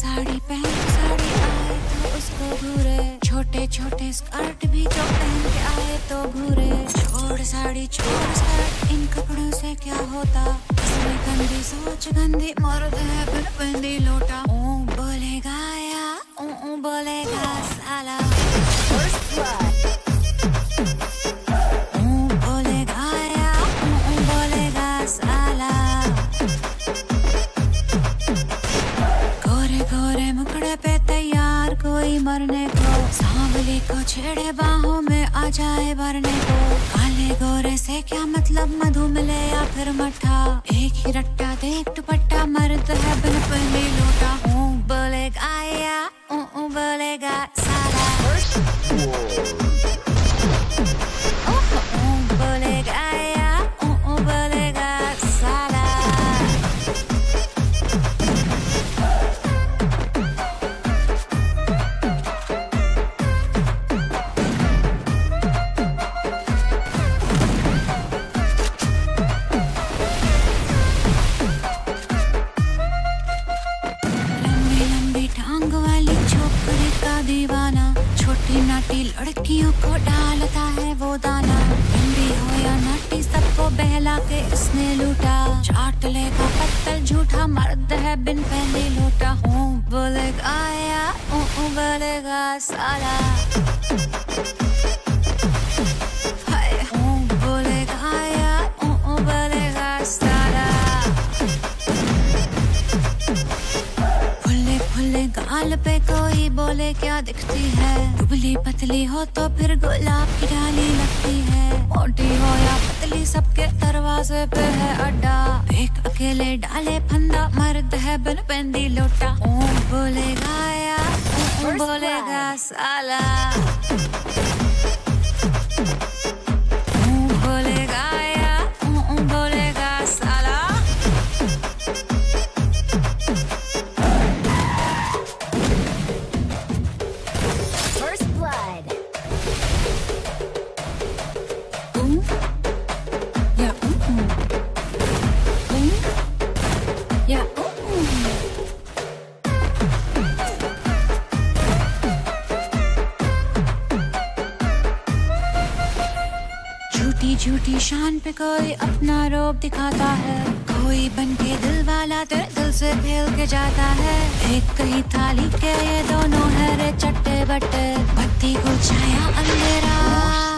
साड़ी पहन साड़ी आए तो उसको घूरे, छोटे छोटे स्कर्ट भी जो पहन के आए तो घूरे। छोड़ साड़ी इन कपड़ों से क्या होता, इसमें गंदी सोच गंदी मर्द है फिर बंदी लोटा। ओ बोलेगा या ओ बोलेगा साला, कोई मरने को सांवली को छेड़े बाहों में आ जाए भरने को। काले गोरे से क्या मतलब, मधु मिले या फिर मठा, एक ही रट्टा देख दुपट्टा मर्द है बिन पहने लोटा। ओ बोलेगा या ओ बोलेगा साला, ओ बोलेगा या ओ बोलेगा साला। छोटी नाटी लड़कियों को डालता है वो दाना, हिंदी हो या नाटी सबको बहला के इसने लूटा। चाट लेगा पत्थर झूठा मर्द है बिन पहले लूटा। ओ बोलेगा या ओ बोलेगा साला, ओ बोलेगा या ओ बोलेगा साला। गाल पे कोई बोले क्या दिखती है, दुबली पतली हो तो फिर गुलाब की डाली लगती है। मोटी हो या पतली सबके दरवाजे पे है अड्डा, एक अकेले डाले फंदा मर्द है बिन बंदी लोटा। ओ बोलेगा या ओ बोलेगा साला, ओ बोलेगा या ओ बोलेगा साला। झूठी शान पे कोई अपना रोब दिखाता है, कोई बनके दिल वाला तेरे दिल से फेल के जाता है। एक कहीं थाली के ये दोनों है रे चट्टे बट्टे, बत्ती को छाया अंधेरा।